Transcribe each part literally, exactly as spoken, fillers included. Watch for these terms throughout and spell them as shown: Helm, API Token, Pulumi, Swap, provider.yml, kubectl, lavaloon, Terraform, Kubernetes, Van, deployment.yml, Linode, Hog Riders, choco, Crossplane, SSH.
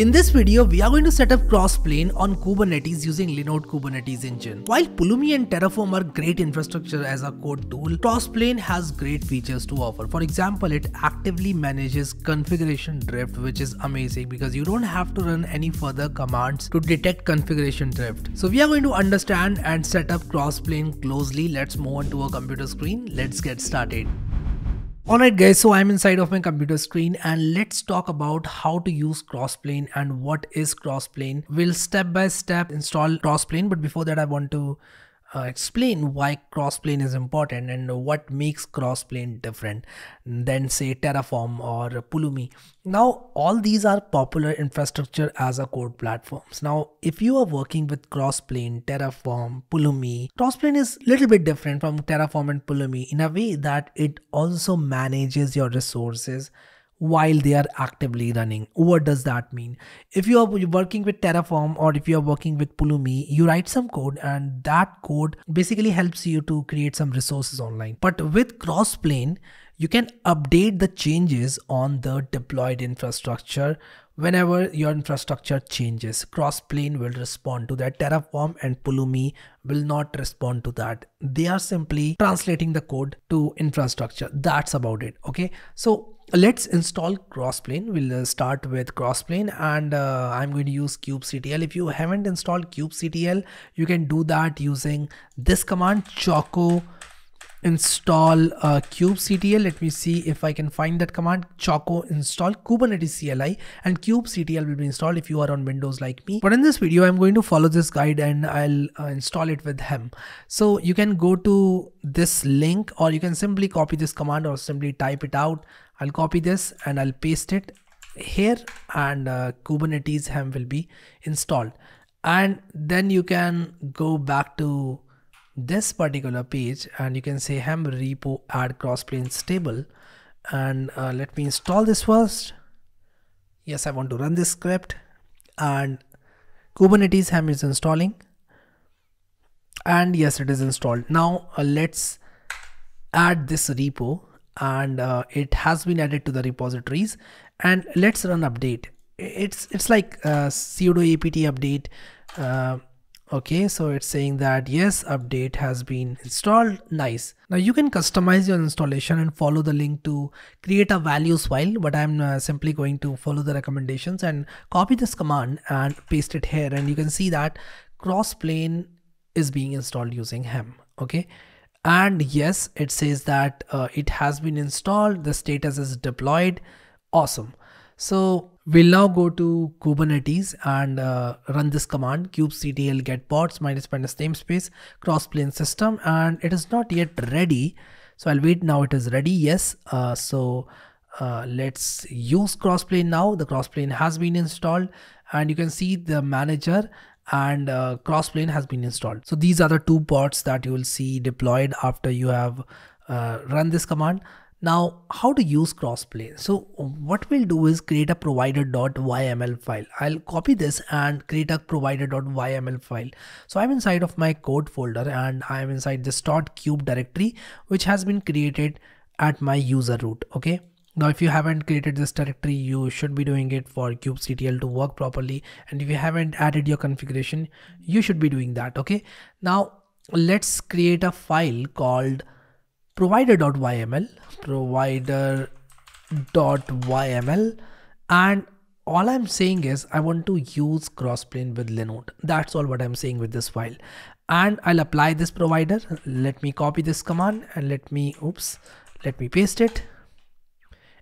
In this video, we are going to set up Crossplane on Kubernetes using Linode Kubernetes engine. While Pulumi and Terraform are great infrastructure as a core tool, Crossplane has great features to offer. For example, it actively manages configuration drift, which is amazing because you don't have to run any further commands to detect configuration drift. So we are going to understand and set up Crossplane closely. Let's move on to a computer screen. Let's get started. Alright guys, so I'm inside of my computer screen and let's talk about how to use Crossplane and what is Crossplane. We'll step by step install Crossplane, but before that I want to uh, explain why Crossplane is important and what makes Crossplane different than say Terraform or Pulumi. Now all these are popular infrastructure as a code platforms. Now if you are working with Crossplane, Terraform, Pulumi, Crossplane is a little bit different from Terraform and Pulumi in a way that it also manages your resources while they are actively running. What does that mean? If you are working with Terraform or if you are working with Pulumi, you write some code and that code basically helps you to create some resources online. But with Crossplane, you can update the changes on the deployed infrastructure. Whenever your infrastructure changes, Crossplane will respond to that. Terraform and Pulumi will not respond to that. They are simply translating the code to infrastructure. That's about it. Okay, so let's install Crossplane. We'll start with Crossplane and uh, I'm going to use kubectl. If you haven't installed kubectl, you can do that using this command, choco install uh, kubectl. Let me see if I can find that command. Choco install Kubernetes C L I and kubectl will be installed if you are on Windows like me. But in this video, I'm going to follow this guide and I'll uh, install it with Helm. So you can go to this link or you can simply copy this command or simply type it out. I'll copy this and I'll paste it here and uh, Kubernetes Helm will be installed. And then you can go back to this particular page and you can say Helm repo add Crossplane stable and uh, let me install this first. Yes, I want to run this script and Kubernetes Helm is installing and yes, it is installed. Now uh, let's add this repo and uh, it has been added to the repositories and let's run update. It's it's like uh, sudo apt update. uh, Okay, so it's saying that yes, update has been installed. Nice. Now you can customize your installation and follow the link to create a values file, but I'm uh, simply going to follow the recommendations and copy this command and paste it here. And you can see that Crossplane is being installed using Helm. Okay. And yes, it says that uh, it has been installed. The status is deployed. Awesome. So we'll now go to Kubernetes and uh, run this command, kubectl get pods minus minus namespace Crossplane system, and it is not yet ready. So I'll wait. Now it is ready. Yes. Uh, so uh, let's use Crossplane now. The Crossplane has been installed and you can see the manager and uh, Crossplane has been installed. So these are the two pods that you will see deployed after you have uh, run this command. Now, how to use Crossplane? So what we'll do is create a provider.yml file. I'll copy this and create a provider.yml file. So I'm inside of my code folder and I'm inside this .cube directory, which has been created at my user root. Okay. Now, if you haven't created this directory, you should be doing it for kubectl to work properly. And if you haven't added your configuration, you should be doing that. Okay. Now let's create a file called provider.yml provider.yml and all I'm saying is I want to use Crossplane with Linode. That's all what I'm saying with this file, and I'll apply this provider. Let me copy this command and let me oops let me paste it,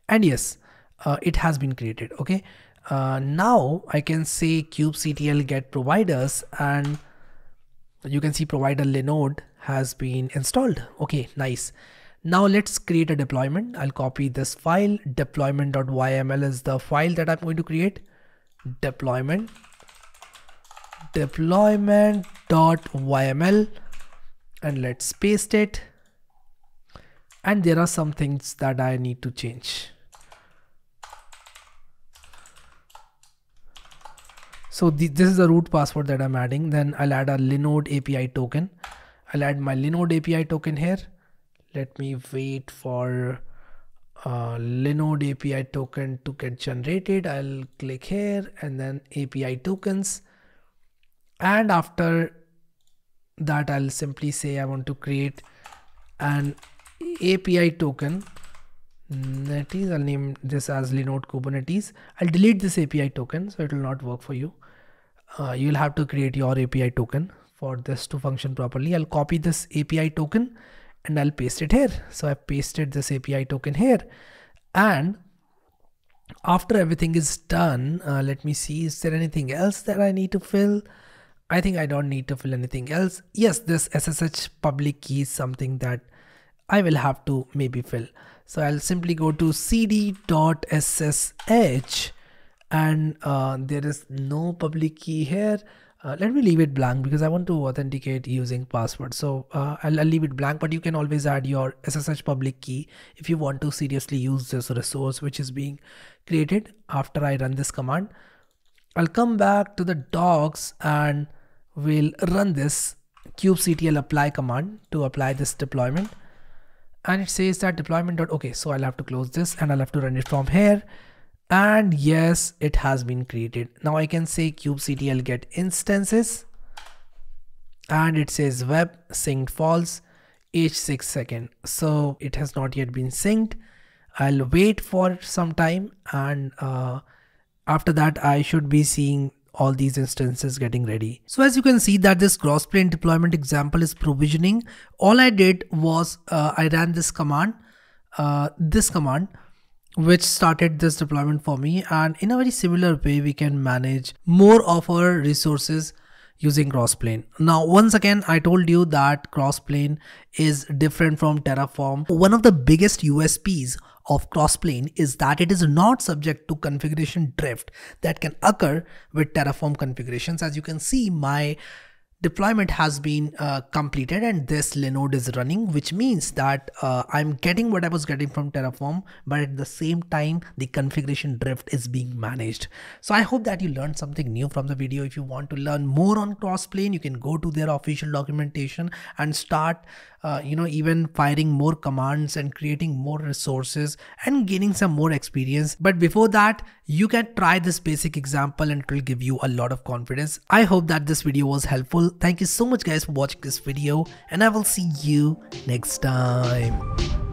and yes, uh, it has been created. Okay, uh, now I can say kubectl get providers and you can see provider Linode has been installed. Okay, nice. Now let's create a deployment. I'll copy this file. Deployment.yml is the file that I'm going to create. Deployment. Deployment.yml and let's paste it. And there are some things that I need to change. So th this is the root password that I'm adding. Then I'll add a Linode A P I token. I'll add my Linode A P I token here. Let me wait for uh, Linode A P I token to get generated. I'll click here and then A P I tokens. And after that, I'll simply say I want to create an A P I token. That is, I'll name this as Linode Kubernetes. I'll delete this A P I token, so it will not work for you. Uh, you'll have to create your A P I token for this to function properly. I'll copy this A P I token and I'll paste it here. So I pasted this A P I token here, and after everything is done, uh, let me see, is there anything else that I need to fill? I think I don't need to fill anything else. Yes, this S S H public key is something that I will have to maybe fill. So I'll simply go to cd.ssh and uh, there is no public key here. Uh, let me leave it blank because I want to authenticate using password. So uh, I'll, I'll leave it blank, but you can always add your S S H public key if you want to seriously use this resource which is being created. After I run this command, I'll come back to the docs and we'll run this kubectl apply command to apply this deployment. And it says that deployment. Okay, so I'll have to close this and I'll have to run it from here. And yes, it has been created. Now I can say kubectl get instances, and it says web synced false each six second. So it has not yet been synced. I'll wait for some time, and uh, after that I should be seeing all these instances getting ready. So as you can see that this crossplane deployment example is provisioning. All I did was uh, I ran this command, uh, this command, which started this deployment for me, and in a very similar way we can manage more of our resources using Crossplane. Now once again I told you that Crossplane is different from Terraform. One of the biggest U S Ps of Crossplane is that it is not subject to configuration drift that can occur with Terraform configurations. As you can see, my deployment has been uh, completed and this Linode is running, which means that uh, I'm getting what I was getting from Terraform, but at the same time the configuration drift is being managed. So I hope that you learned something new from the video. If you want to learn more on Crossplane, you can go to their official documentation and start uh, you know, even firing more commands and creating more resources and gaining some more experience. But before that, you can try this basic example and it will give you a lot of confidence. I hope that this video was helpful. Thank you so much guys for watching this video, and I will see you next time.